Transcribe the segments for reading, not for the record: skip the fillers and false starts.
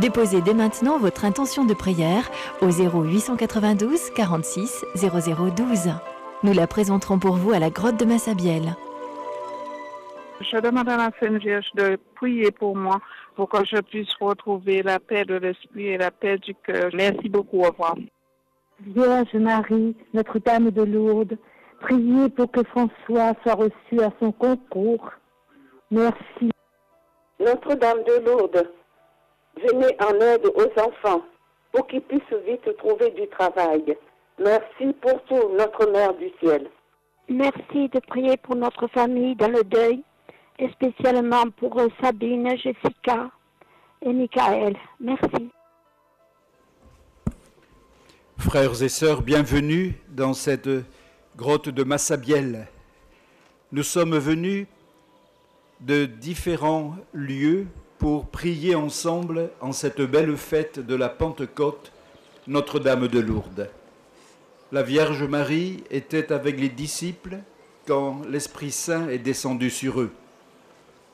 Déposez dès maintenant votre intention de prière au 0892 46 0012. Nous la présenterons pour vous à la grotte de Massabielle. Je demande à la Sainte Vierge de prier pour moi, pour que je puisse retrouver la paix de l'esprit et la paix du cœur. Merci beaucoup, au revoir. Vierge Marie, Notre-Dame de Lourdes, priez pour que François soit reçu à son concours. Merci. Notre-Dame de Lourdes, venez en aide aux enfants pour qu'ils puissent vite trouver du travail. Merci pour tout, notre Mère du Ciel. Merci de prier pour notre famille dans le deuil, et spécialement pour Sabine, Jessica et Michael. Merci. Frères et sœurs, bienvenue dans cette grotte de Massabielle. Nous sommes venus de différents lieux pour prier ensemble en cette belle fête de la Pentecôte, Notre-Dame de Lourdes. La Vierge Marie était avec les disciples quand l'Esprit Saint est descendu sur eux.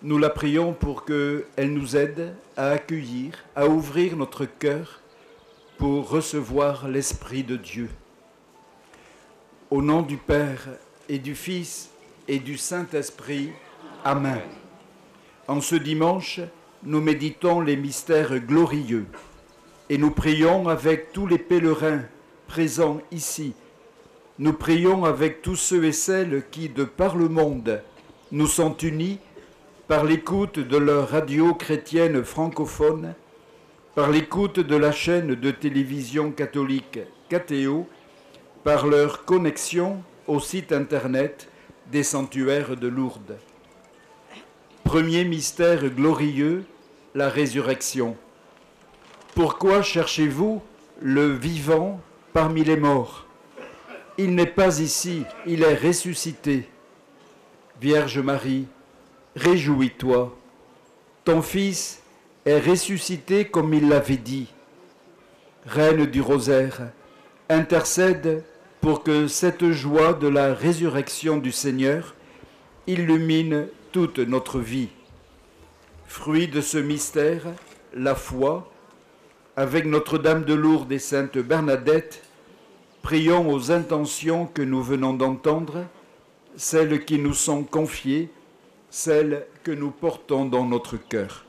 Nous la prions pour qu'elle nous aide à accueillir, à ouvrir notre cœur pour recevoir l'Esprit de Dieu. Au nom du Père et du Fils et du Saint-Esprit, amen. En ce dimanche, nous méditons les mystères glorieux et nous prions avec tous les pèlerins présents ici. Nous prions avec tous ceux et celles qui, de par le monde, nous sont unis par l'écoute de leur radio chrétienne francophone, par l'écoute de la chaîne de télévision catholique KTO, par leur connexion au site internet des Sanctuaires de Lourdes. Premier mystère glorieux, la résurrection. Pourquoi cherchez-vous le vivant parmi les morts? Il n'est pas ici, il est ressuscité. Vierge Marie, réjouis-toi. Ton Fils est ressuscité comme il l'avait dit. Reine du Rosaire, intercède pour que cette joie de la résurrection du Seigneur illumine toute notre vie. Fruit de ce mystère, la foi, avec Notre-Dame de Lourdes et Sainte Bernadette, prions aux intentions que nous venons d'entendre, celles qui nous sont confiées, celles que nous portons dans notre cœur.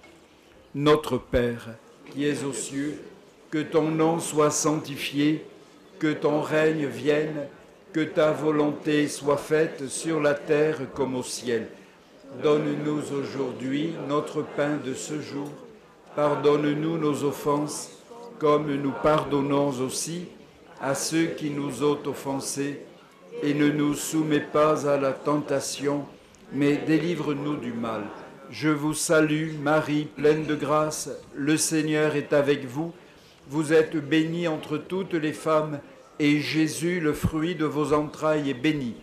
Notre Père, qui es aux cieux, que ton nom soit sanctifié, que ton règne vienne, que ta volonté soit faite sur la terre comme au ciel. Donne-nous aujourd'hui notre pain de ce jour. Pardonne-nous nos offenses, comme nous pardonnons aussi à ceux qui nous ont offensés. Et ne nous soumets pas à la tentation, mais délivre-nous du mal. Je vous salue, Marie, pleine de grâce. Le Seigneur est avec vous. Vous êtes bénie entre toutes les femmes, et Jésus, le fruit de vos entrailles, est béni.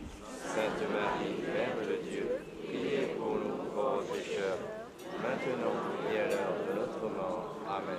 Sainte Marie, Mère de Dieu, priez pour nous pauvres pécheurs, maintenant et à l'heure de notre mort. Amen.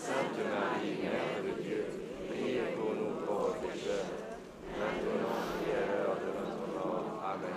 Sainte Marie, Mère de Dieu, priez pour nous pauvres pécheurs, maintenant et à l'heure de notre mort. Amen.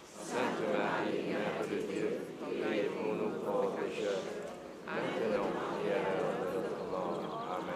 Sainte Marie, Mère de Dieu, priez pour nous pauvres pécheurs, maintenant et à l'heure de notre mort. Amen.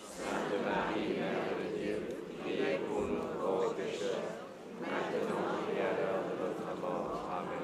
Sainte Marie, Mère de Dieu, priez pour nous pauvres pécheurs, maintenant et à l'heure de notre mort. Amen.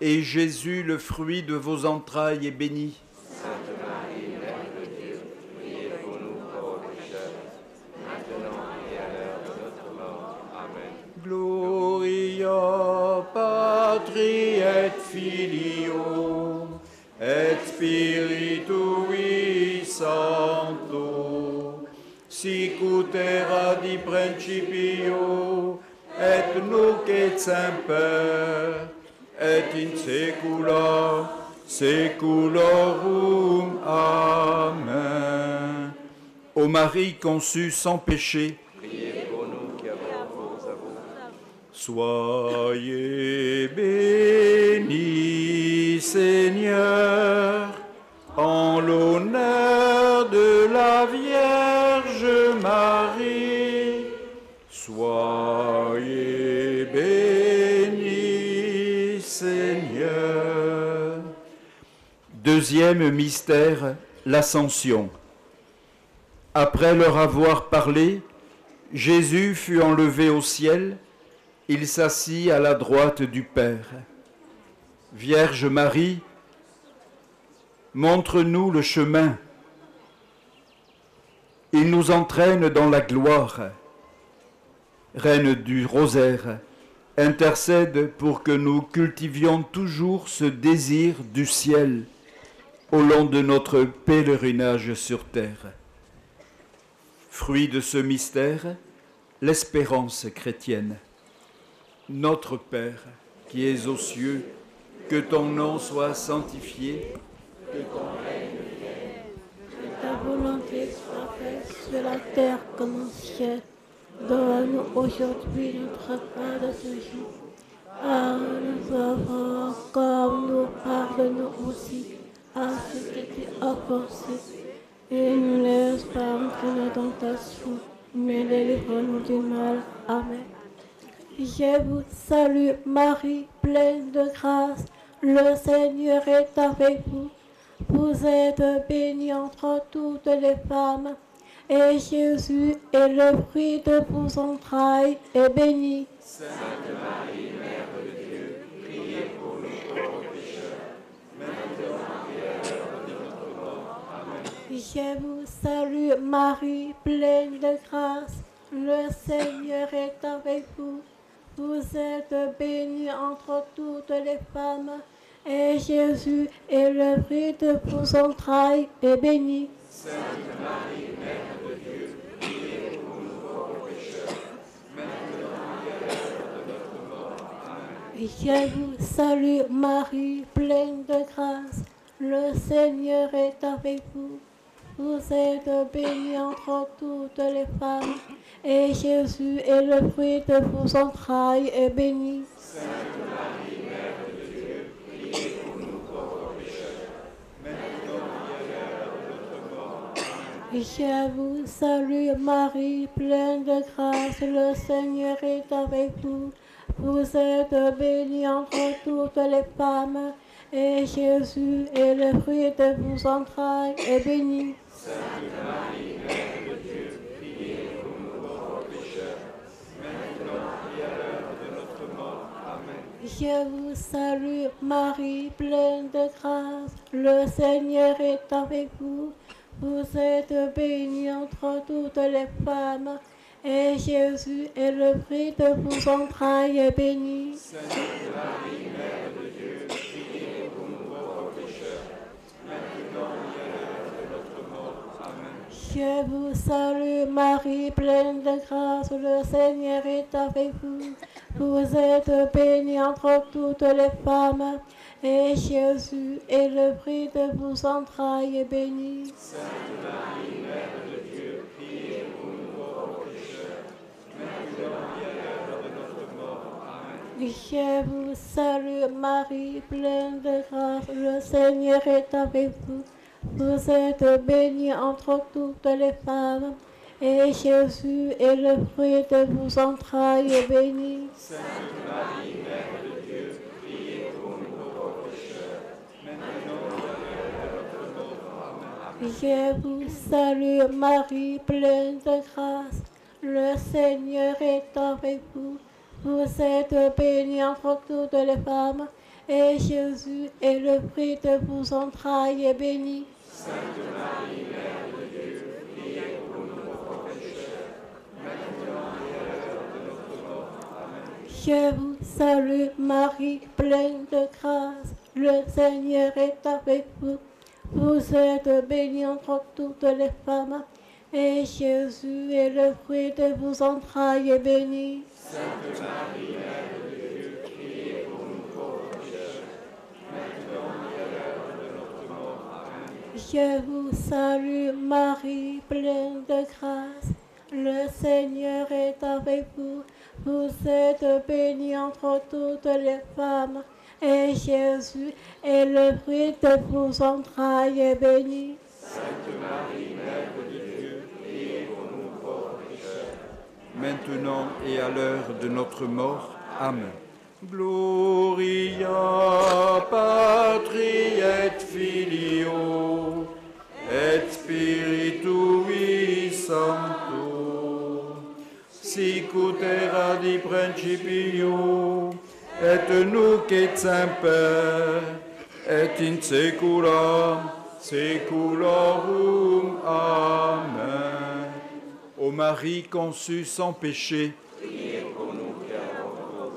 et Jésus, le fruit de vos entrailles, est béni. Sainte Marie, Mère de Dieu, priez pour nous pauvres pécheurs, maintenant et à l'heure de notre mort. Amen. Gloria Patri et Filio et Spiritui Sancto, sic ut erat in principio et nunc et semper et in saecula saeculorum. Amen. Ô Marie conçue sans péché, priez pour nous qui avons recours à vous. Soyez bénie, Seigneur, en l'honneur de la Vierge Marie. Soyez bénie, Seigneur. Deuxième mystère, l'ascension. Après leur avoir parlé, Jésus fut enlevé au ciel. Il s'assit à la droite du Père. Vierge Marie, montre-nous le chemin. Il nous entraîne dans la gloire. Reine du Rosaire, intercède pour que nous cultivions toujours ce désir du ciel au long de notre pèlerinage sur terre. Fruit de ce mystère, l'espérance chrétienne. Notre Père, qui es aux cieux, que ton nom soit sanctifié, que ton règne vienne, que ta volonté soit faite sur la terre comme au ciel. Donne-nous aujourd'hui notre pain de ce jour. Pardonne-nous nos offenses, comme nous pardonnons aussi à ceux qui nous offensent. Et ne nous laisse pas entrer dans la tentation, mais délivre-nous du mal. Amen. Je vous salue, Marie, pleine de grâce. Le Seigneur est avec vous. Vous êtes bénie entre toutes les femmes, et Jésus est le fruit de vos entrailles, et béni. Sainte Marie, Mère de Dieu, priez pour nous pauvres pécheurs, maintenant et à l'heure de notre mort. Amen. Je vous salue, Marie, pleine de grâce. Le Seigneur est avec vous. Vous êtes bénie entre toutes les femmes, et Jésus est le fruit de vos entrailles, et béni. Sainte Marie, Mère de Dieu, priez pour nous pauvres pécheurs, maintenant et à l'heure de notre mort. Amen. Je vous salue, Marie, pleine de grâce. Le Seigneur est avec vous. Vous êtes bénie entre toutes les femmes, et Jésus est le fruit de vos entrailles, et béni. Sainte Marie, Mère de Dieu, priez pour nous pauvres pécheurs, maintenant et à l'heure de notre mort. Amen. Je vous salue, Marie, pleine de grâce. Le Seigneur est avec vous. Vous êtes bénie entre toutes les femmes, et Jésus est le fruit de vos entrailles, et béni. Sainte Marie, Mère de Dieu, priez pour nous pauvres pécheurs, maintenant et à l'heure de notre mort. Amen. Je vous salue, Marie, pleine de grâce. Le Seigneur est avec vous. Vous êtes bénie entre toutes les femmes, Et Jésus est le fruit de vos entrailles et béni. Sainte Marie, Mère de Dieu, priez pour nous pauvres pécheurs, maintenant et à l'heure de notre mort. Amen. Je vous salue Marie, pleine de grâce, le Seigneur est avec vous. Vous êtes bénie entre toutes les femmes, et Jésus est le fruit de vos entrailles et béni. Sainte Marie, Mère de Dieu, je vous salue Marie, pleine de grâce, le Seigneur est avec vous. Vous êtes bénie entre toutes les femmes, et Jésus est le fruit de vos entrailles béni. Sainte Marie, Mère de Dieu, priez pour nous pauvres pécheurs, maintenant et à l'heure de notre mort. Amen. Je vous salue Marie, pleine de grâce, le Seigneur est avec vous. Vous êtes bénie entre toutes les femmes, et Jésus est le fruit de vos entrailles béni. Sainte Marie, Mère de Dieu, priez pour nous pauvres pécheurs, maintenant et à l'heure de notre mort. Amen. Je vous salue Marie, pleine de grâce, le Seigneur est avec vous. Vous êtes bénie entre toutes les femmes, et Jésus est le fruit de vos entrailles béni. Sainte Marie, Mère de Dieu, priez pour nous pauvres pécheurs, maintenant et à l'heure de notre mort. Amen. Je vous salue Marie, pleine de grâce, le Seigneur est avec vous. Vous êtes bénie entre toutes les femmes, et Jésus est le fruit de vos entrailles béni. Sainte Marie, Mère de Dieu, maintenant et à l'heure de notre mort. Amen. Gloria patri et filio et spiritui sancto, sic ut erat in principio et nunc et semper et in saecula saeculorum. Amen. Ô Marie conçue sans péché, priez pour nous, pauvres.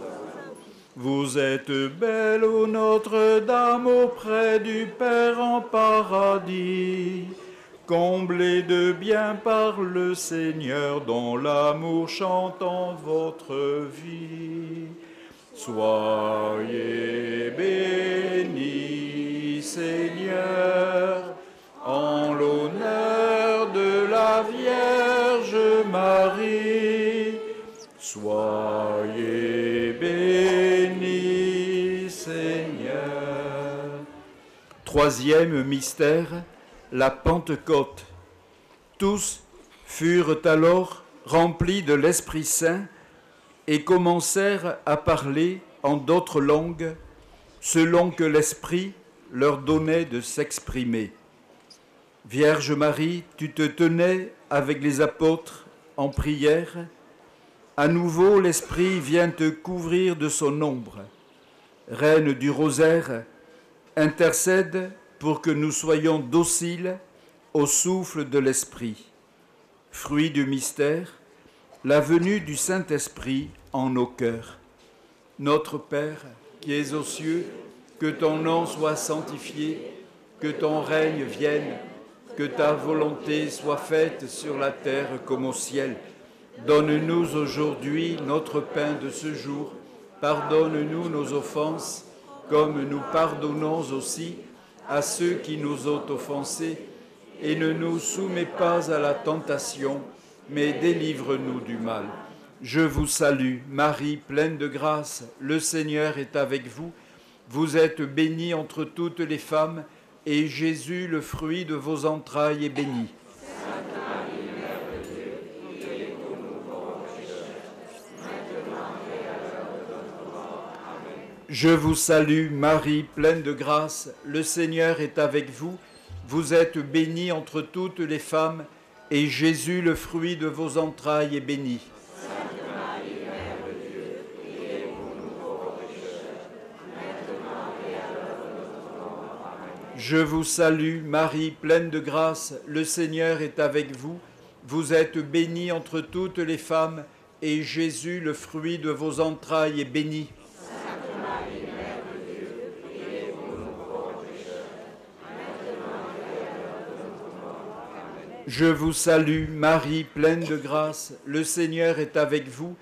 Vous êtes belle, ô Notre-Dame, auprès du Père en paradis, comblée de bien par le Seigneur, dont l'amour chante en votre vie. Soyez bénie, Seigneur, en l'honneur de la Vierge Marie. Soyez bénie, Seigneur. Troisième mystère, la Pentecôte. Tous furent alors remplis de l'Esprit Saint et commencèrent à parler en d'autres langues, selon que l'Esprit leur donnait de s'exprimer. Vierge Marie, tu te tenais avec les apôtres en prière. À nouveau, l'Esprit vient te couvrir de son ombre. Reine du Rosaire, intercède pour que nous soyons dociles au souffle de l'Esprit. Fruit du mystère, la venue du Saint-Esprit en nos cœurs. Notre Père, qui es aux cieux, que ton nom soit sanctifié, que ton règne vienne. Que ta volonté soit faite sur la terre comme au ciel. Donne-nous aujourd'hui notre pain de ce jour. Pardonne-nous nos offenses, comme nous pardonnons aussi à ceux qui nous ont offensés. Et ne nous soumets pas à la tentation, mais délivre-nous du mal. Je vous salue, Marie, pleine de grâce. Le Seigneur est avec vous. Vous êtes bénie entre toutes les femmes, et Jésus, le fruit de vos entrailles, est béni. Sainte Marie, Mère de Dieu, priez pour nous pauvres pécheurs, maintenant et à l'heure de notre mort. Amen. Je vous salue, Marie, pleine de grâce. Le Seigneur est avec vous. Vous êtes bénie entre toutes les femmes, et Jésus, le fruit de vos entrailles, est béni. Je vous salue, Marie, pleine de grâce, le Seigneur est avec vous. Vous êtes bénie entre toutes les femmes, et Jésus, le fruit de vos entrailles, est béni. Sainte Marie, Mère de Dieu, priez pour nous pauvres pécheurs, maintenant et à l'heure de notre mort. Amen. Je vous salue, Marie, pleine de grâce. Le Seigneur est avec vous.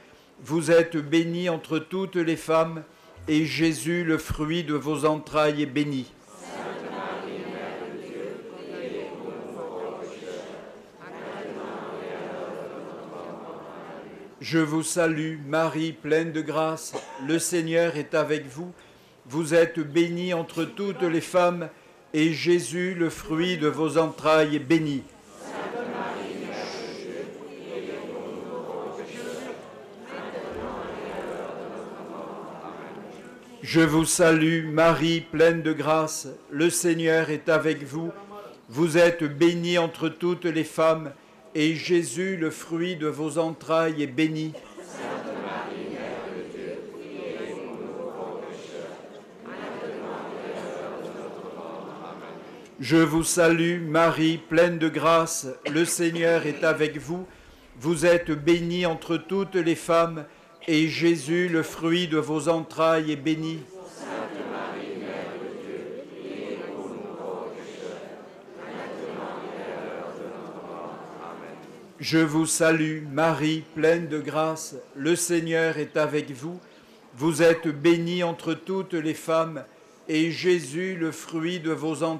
Vous êtes bénie entre toutes les femmes, et Jésus, le fruit de vos entrailles, est béni. Sainte Marie, Mère de Dieu, priez pour nous pauvres pécheurs, maintenant et à l'heure de notre mort. Amen. Je vous salue, Marie, pleine de grâce. Le Seigneur est avec vous. Vous êtes bénie entre toutes les femmes, et Jésus, le fruit de vos entrailles, est béni. Je vous salue, Marie, pleine de grâce. Le Seigneur est avec vous. Vous êtes bénie entre toutes les femmes, et Jésus, le fruit de vos entrailles, est béni. Sainte Marie, Mère de Dieu, priez pour nous pauvres pécheurs, maintenant et à l'heure de notre mort. Amen. Je vous salue, Marie, pleine de grâce. Le Seigneur est avec vous. Vous êtes bénie entre toutes les femmes, et Jésus, le fruit de vos entrailles, est béni. Sainte Marie, Mère de Dieu, priez pour nous pauvres pécheurs, maintenant et à l'heure de notre mort. Amen. Je vous salue, Marie, pleine de grâce. Le Seigneur est avec vous. Vous êtes bénie entre toutes les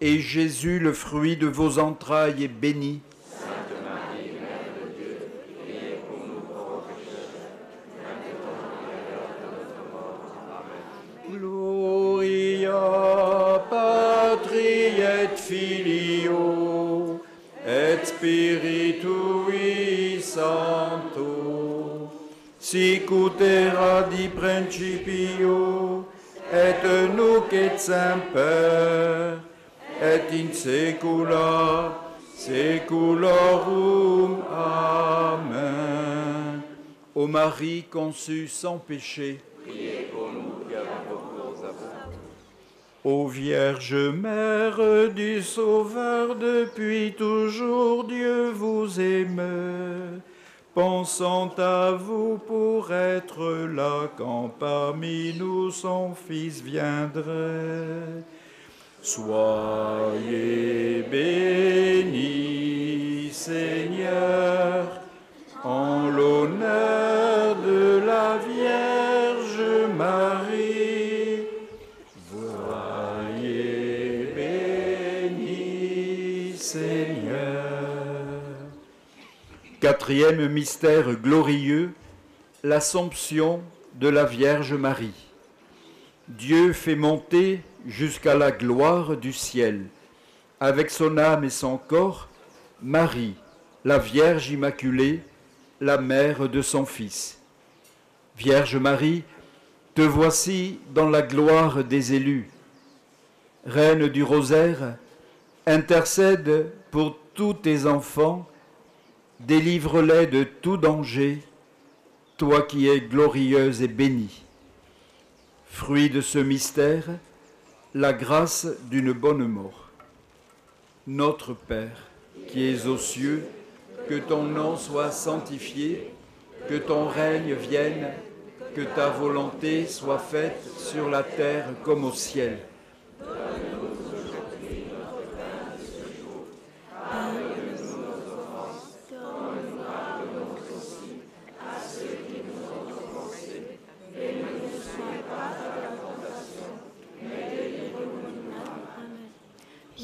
et Jésus, le fruit de vos entrailles, est béni. Sainte Marie, Mère de Dieu, priez pour nous pauvres pécheurs, maintenant et à l'heure de notre mort. Amen. Je vous salue, Marie, pleine de grâce. Le Seigneur est avec vous. Vous êtes bénie entre toutes les femmes, et Jésus, le fruit de vos entrailles, est béni. Sainte Marie, Mère de Dieu, priez pour nous pauvres pécheurs, maintenant et à l'heure de notre mort. Amen. Gloria patri et filio et spiritui sancto, sic ut erat in principio et nunc et semper et in saecula saeculorum. Amen. Ô Marie conçue sans péché, priez pour nous qui avons recours à vous. Ô Vierge Mère du Sauveur, depuis toujours Dieu vous aime, pensant à vous pour être là quand parmi nous son Fils viendrait. Soyez béni, Seigneur, en l'honneur de la Vierge Marie. Soyez béni, Seigneur. Quatrième mystère glorieux, l'Assomption de la Vierge Marie. Dieu fait monter jusqu'à la gloire du ciel, avec son âme et son corps, Marie, la Vierge Immaculée, la mère de son Fils. Vierge Marie, te voici dans la gloire des élus. Reine du Rosaire, intercède pour tous tes enfants, délivre-les de tout danger, toi qui es glorieuse et bénie. Fruit de ce mystère, la grâce d'une bonne mort. Notre Père, qui es aux cieux, que ton nom soit sanctifié, que ton règne vienne, que ta volonté soit faite sur la terre comme au ciel. Donne-nous aujourd'hui notre pain de ce jour. Pardonne-nous nos offenses, comme nous pardonnons aussi à ceux qui nous ont offensés. Et ne nous soumets pas à la tentation, mais délivre-nous du mal. Amen.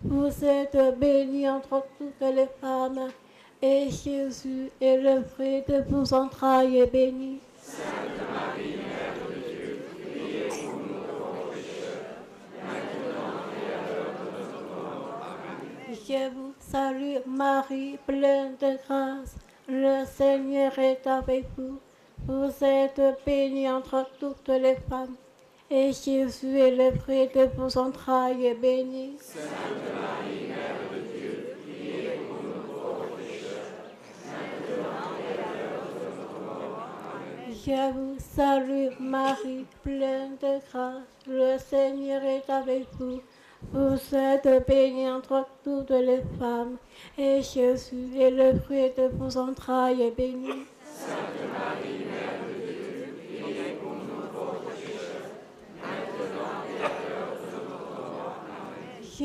Vous êtes bénie entre toutes les femmes, et Jésus est le fruit de vos entrailles est béni. Sainte Marie, Mère de Dieu, priez pour nous pauvres pécheurs, maintenant et à l'heure de notre mort. Amen. Je vous salue Marie, pleine de grâce, le Seigneur est avec vous. Vous êtes bénie entre toutes les femmes, et Jésus est le fruit de vos entrailles est béni. Sainte Marie, Mère de Dieu, priez pour nous pauvres pécheurs, maintenant et à l'heure de notre mort. Amen. Je vous salue Marie, pleine de grâce, le Seigneur est avec vous. Vous êtes bénie entre toutes les femmes, et Jésus est le fruit de vos entrailles est béni. Sainte Marie, Mère de Dieu, je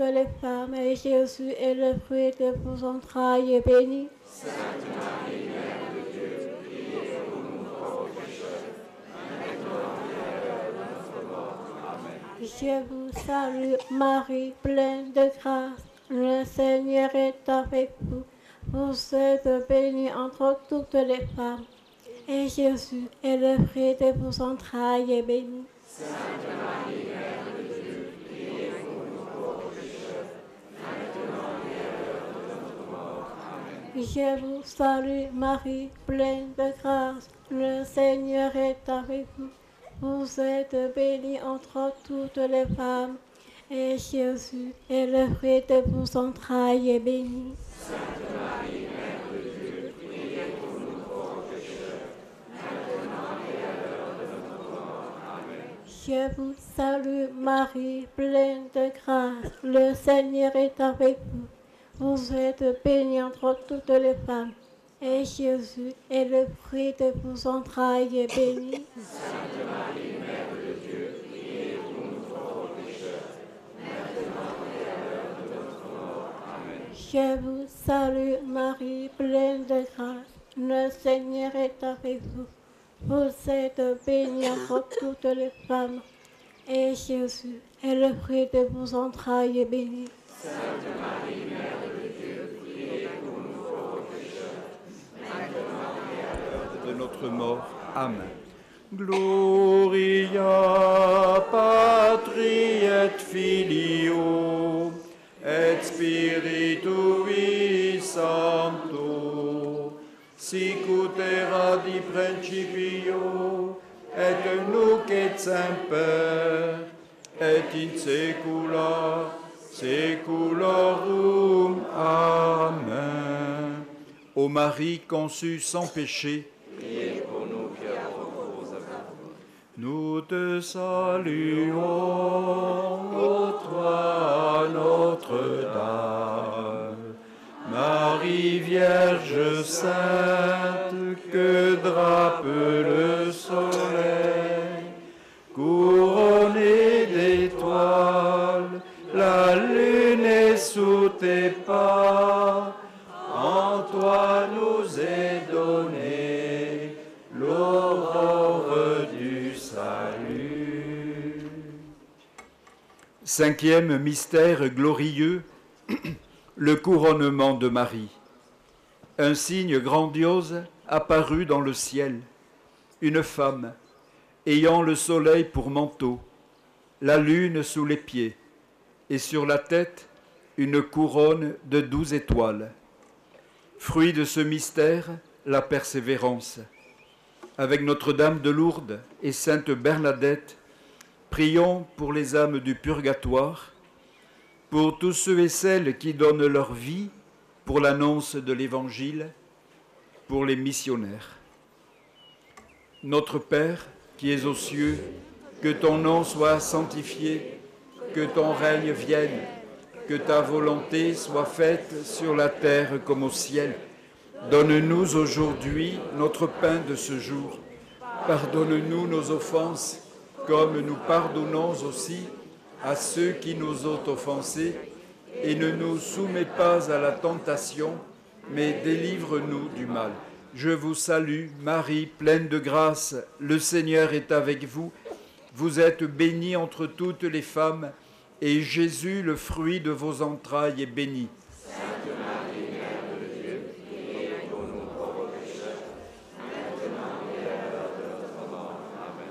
les femmes, et Jésus est le fruit de vos entrailles béni. Sainte Marie, Mère de Dieu, priez pour nous pauvres pécheurs, maintenant et à l'heure de notre mort. Amen. Je vous salue Marie, pleine de grâce, le Seigneur est avec vous. Vous êtes bénie entre toutes les femmes, et Jésus est le fruit de vos entrailles béni. Sainte Marie, Mère de Dieu, priez pour nous pauvres pécheurs, maintenant et à l'heure de notre mort. Amen. Je vous salue Marie, pleine de grâce, le Seigneur est avec vous. Vous êtes bénie entre toutes les femmes, et Jésus est le fruit de vos entrailles béni. Sainte Marie, Mère de Dieu, priez pour nous pauvres pécheurs, maintenant et à l'heure de notre mort. Amen. Je vous salue Marie, pleine de grâce, le Seigneur est avec vous. Vous êtes bénie entre toutes les femmes, et Jésus est le fruit de vos entrailles est béni. Sainte Marie, Mère de Dieu, priez pour nous pauvres pécheurs, maintenant et à l'heure de notre mort. Amen. Je vous salue Marie, pleine de grâce, le Seigneur est avec vous. Vous êtes bénie entre toutes les femmes, et Jésus est le fruit de vos entrailles béni. Sainte Marie, Mère de Dieu, priez pour nous pauvres pécheurs, maintenant et à l'heure de notre mort. Amen. Je vous salue Marie, pleine de grâce, le Seigneur est avec vous. Vous êtes bénie entre toutes les femmes, et Jésus est le fruit de vos entrailles béni. Sainte Marie, Mère de Dieu, priez pour nous pauvres pécheurs, maintenant et à l'heure de notre mort. Amen. Gloria Patri et Filio et Spiritui Sancto, sicut erat in principio, et nunc et semper, et in saecula saeculorum. Amen. Ô Marie conçue sans péché, priez pour nous prières pauvres. Nous te saluons, ô toi, Notre-Dame. Marie Vierge Sainte, que drape le soleil, couronnée d'étoiles, la lune est sous tes pas, en toi nous est donnée l'aurore du salut. Cinquième mystère glorieux, le couronnement de Marie. Un signe grandiose apparut dans le ciel. Une femme, ayant le soleil pour manteau, la lune sous les pieds, et sur la tête une couronne de 12 étoiles. Fruit de ce mystère, la persévérance. Avec Notre-Dame de Lourdes et Sainte Bernadette, Prions pour les âmes du purgatoire, pour tous ceux et celles qui donnent leur vie pour l'annonce de l'Évangile, pour les missionnaires. Notre Père, qui es aux cieux, que ton nom soit sanctifié, que ton règne vienne, que ta volonté soit faite sur la terre comme au ciel. Donne-nous aujourd'hui notre pain de ce jour. Pardonne-nous nos offenses, comme nous pardonnons aussi à ceux qui nous ont offensés. Et ne nous soumets pas à la tentation, mais délivre-nous du mal. Je vous salue, Marie, pleine de grâce. Le Seigneur est avec vous. Vous êtes bénie entre toutes les femmes, et Jésus, le fruit de vos entrailles, est béni. Sainte Marie, Mère de Dieu, priez pour nous pauvres pécheurs, maintenant et à l'heure de notre mort. Amen.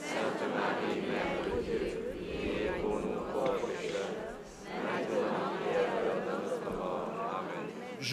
Sainte Marie, Mère de Dieu, priez pour nous pauvres pécheurs, maintenant et à l'heure de notre mort. Amen. Je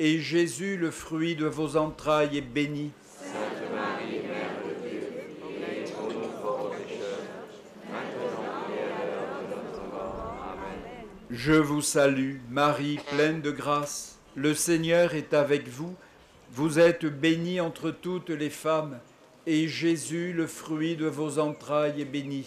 et Jésus, le fruit de vos entrailles, est béni. Sainte Marie, Mère de Dieu, priez pour nous pauvres pécheurs, maintenant et à l'heure de notre mort. Amen. Je vous salue,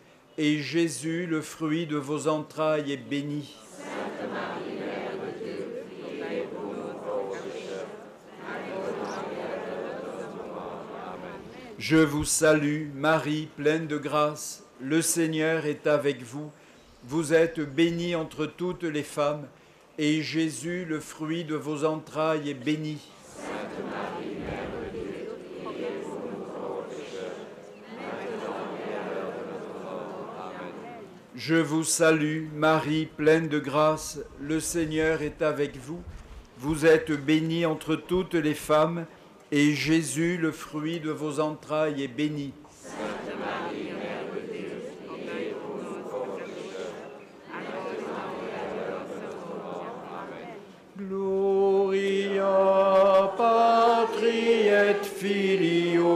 et Jésus, le fruit de vos entrailles, est béni. Sainte Marie, Mère de Dieu, priez pour nous pauvres pécheurs, maintenant et à l'heure de notre mort. Amen. Je vous salue, Marie, pleine de grâce. Le Seigneur est avec vous. Vous êtes bénie entre toutes les femmes, et Jésus, le fruit de vos entrailles, est béni. Sainte Marie, Mère de Dieu, priez pour nous pauvres pécheurs, maintenant et à l'heure de notre mort. Amen. Je vous salue, Marie, pleine de grâce. Le Seigneur est avec vous. Vous êtes bénie entre toutes les femmes, et Jésus, le fruit de vos entrailles, est béni. Sainte Marie, Mère de Dieu, priez pour nous pauvres pécheurs, maintenant et à l'heure de notre mort. Amen. Je vous salue, Marie, pleine de grâce. Le Seigneur est avec vous. Vous êtes bénie entre toutes les femmes, et Jésus, le fruit de vos entrailles, est béni. Sainte Marie, Mère de Dieu, priez pour nous pauvres pécheurs, maintenant et à l'heure de notre mort. Amen. Gloria Patri et Filio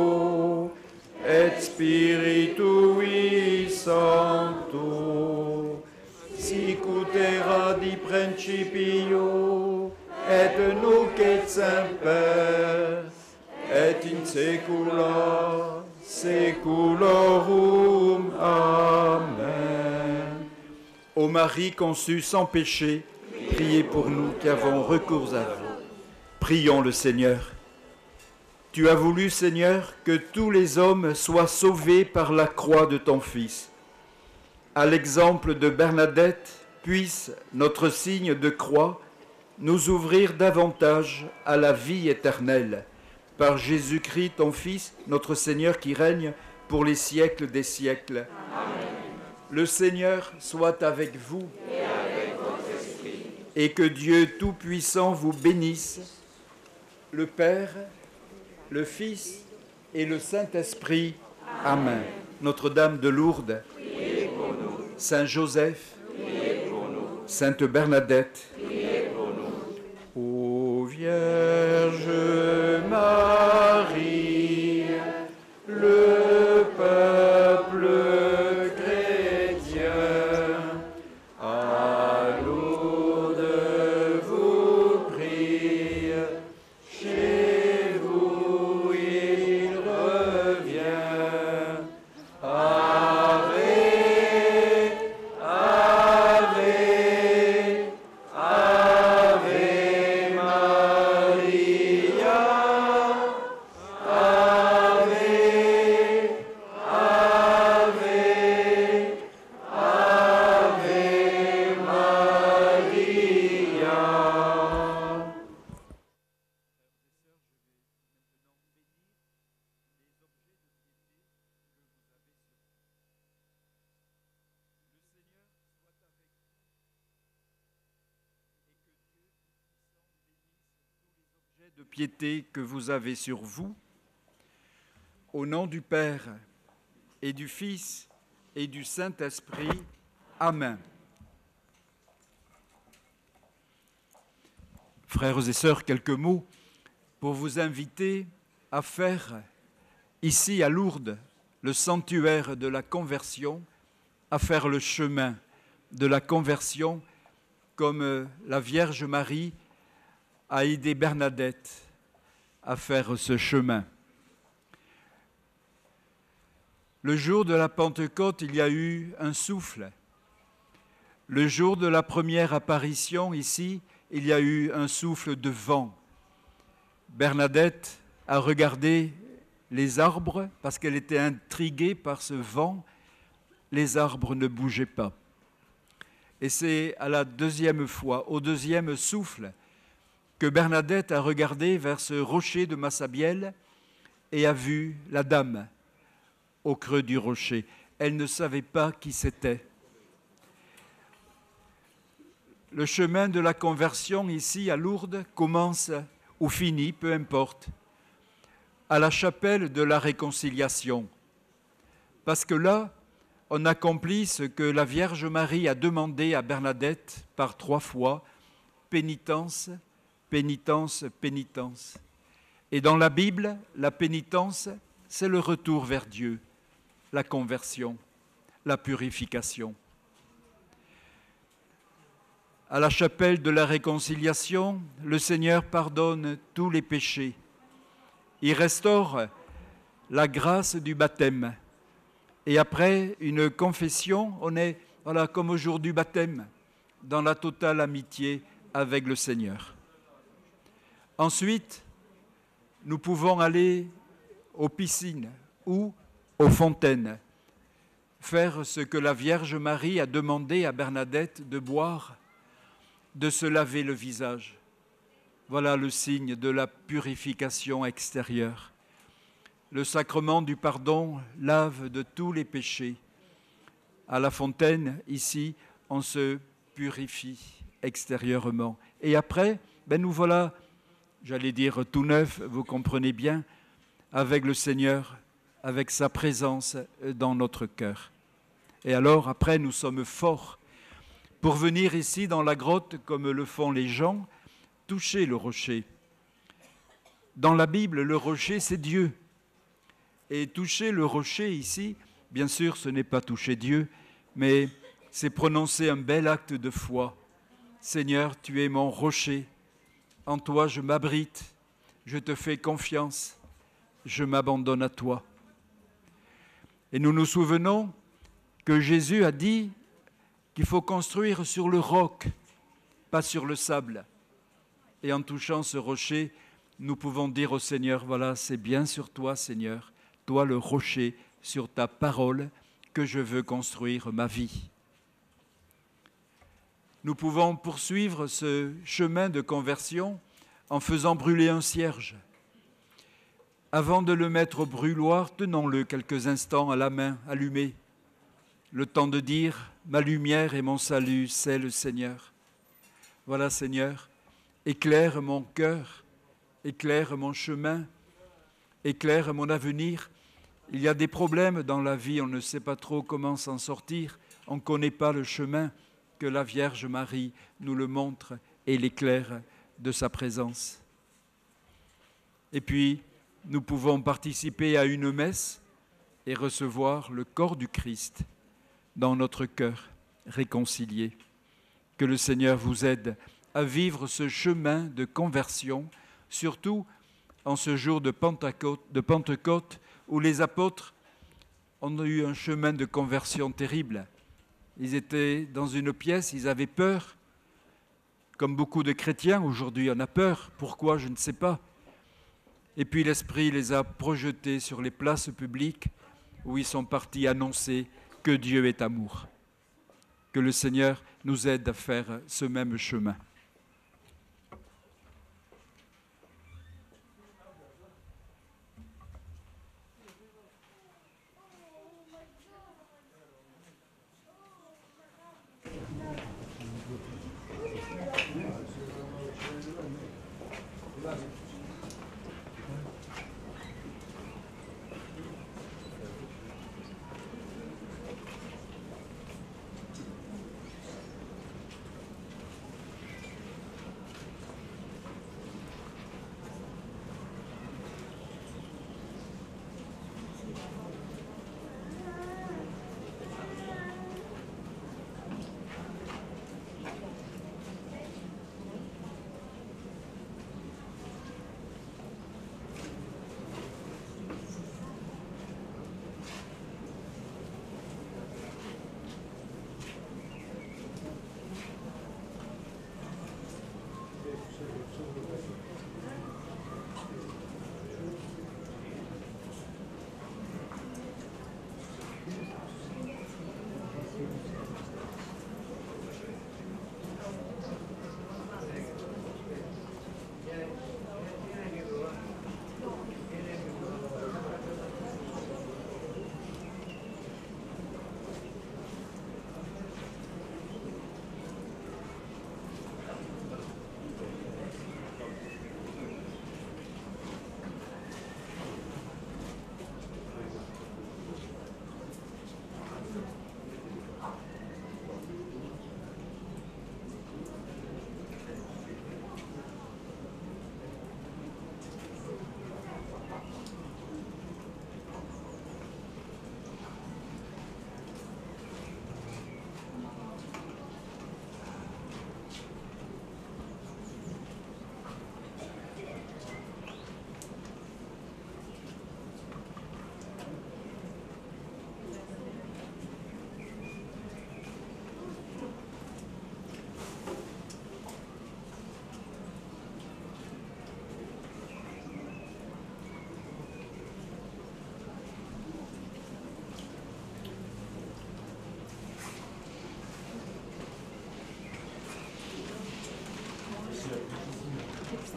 et Spiritui Sancto, sic ut erat in principio et nunc et semper et in saecula saeculorum. Amen. Ô Marie conçue sans péché, priez pour nous qui avons recours à vous. Prions le Seigneur. Tu as voulu, Seigneur, que tous les hommes soient sauvés par la croix de ton Fils. À l'exemple de Bernadette, puisse notre signe de croix nous ouvrir davantage à la vie éternelle. Par Jésus-Christ, ton Fils, notre Seigneur, qui règne pour les siècles des siècles. Amen. Le Seigneur soit avec vous. Et avec votre esprit. Et que Dieu Tout-Puissant vous bénisse, le Père, le Fils et le Saint-Esprit. Amen. Amen. Notre-Dame de Lourdes, priez pour nous. Saint Joseph, priez pour nous. Sainte Bernadette, priez pour nous. Ô Vierge Marie, le peuple. De piété que vous avez sur vous, au nom du Père et du Fils et du Saint-Esprit. Amen. Frères et sœurs, quelques mots pour vous inviter à faire ici à Lourdes le sanctuaire de la conversion, à faire le chemin de la conversion comme la Vierge Marie a aidé Bernadette à faire ce chemin. Le jour de la Pentecôte, il y a eu un souffle. Le jour de la première apparition ici, il y a eu un souffle de vent. Bernadette a regardé les arbres parce qu'elle était intriguée par ce vent. Les arbres ne bougeaient pas. Et c'est à la deuxième fois, au deuxième souffle, que Bernadette a regardé vers ce rocher de Massabielle et a vu la dame au creux du rocher. Elle ne savait pas qui c'était. Le chemin de la conversion ici à Lourdes commence ou finit, peu importe, à la chapelle de la réconciliation. Parce que là, on accomplit ce que la Vierge Marie a demandé à Bernadette par 3 fois, pénitence, pénitence, pénitence. Et dans la Bible, la pénitence, c'est le retour vers Dieu, la conversion, la purification. À la chapelle de la réconciliation, le Seigneur pardonne tous les péchés. Il restaure la grâce du baptême. Et après une confession, on est, voilà, comme au jour du baptême, dans la totale amitié avec le Seigneur. Ensuite, nous pouvons aller aux piscines ou aux fontaines, faire ce que la Vierge Marie a demandé à Bernadette de boire, de se laver le visage. Voilà le signe de la purification extérieure. Le sacrement du pardon lave de tous les péchés. À la fontaine, ici, on se purifie extérieurement. Et après, nous voilà... j'allais dire tout neuf, vous comprenez bien, avec le Seigneur, avec sa présence dans notre cœur. Et alors, après, nous sommes forts pour venir ici dans la grotte, comme le font les gens, toucher le rocher. Dans la Bible, le rocher, c'est Dieu. Et toucher le rocher ici, bien sûr, ce n'est pas toucher Dieu, mais c'est prononcer un bel acte de foi. « Seigneur, tu es mon rocher. » En toi, je m'abrite, je te fais confiance, je m'abandonne à toi. Et nous nous souvenons que Jésus a dit qu'il faut construire sur le roc, pas sur le sable. Et en touchant ce rocher, nous pouvons dire au Seigneur, voilà, c'est bien sur toi, Seigneur, toi le rocher, sur ta parole, que je veux construire ma vie. Nous pouvons poursuivre ce chemin de conversion en faisant brûler un cierge. Avant de le mettre au brûloir, tenons-le quelques instants à la main, allumé. Le temps de dire, ma lumière et mon salut, c'est le Seigneur. Voilà Seigneur, éclaire mon cœur, éclaire mon chemin, éclaire mon avenir, Il y a des problèmes dans la vie, on ne sait pas trop comment s'en sortir, on ne connaît pas le chemin que la Vierge Marie nous le montre et l'éclaire de sa présence. Et puis, nous pouvons participer à une messe et recevoir le corps du Christ dans notre cœur réconcilié. Que le Seigneur vous aide à vivre ce chemin de conversion, surtout en ce jour de Pentecôte où les apôtres ont eu un chemin de conversion terrible. Ils étaient dans une pièce, ils avaient peur. Comme beaucoup de chrétiens, aujourd'hui, on a peur. Pourquoi? Je ne sais pas. Et puis l'Esprit les a projetés sur les places publiques où ils sont partis annoncer que Dieu est amour. Que le Seigneur nous aide à faire ce même chemin.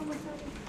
Thank you.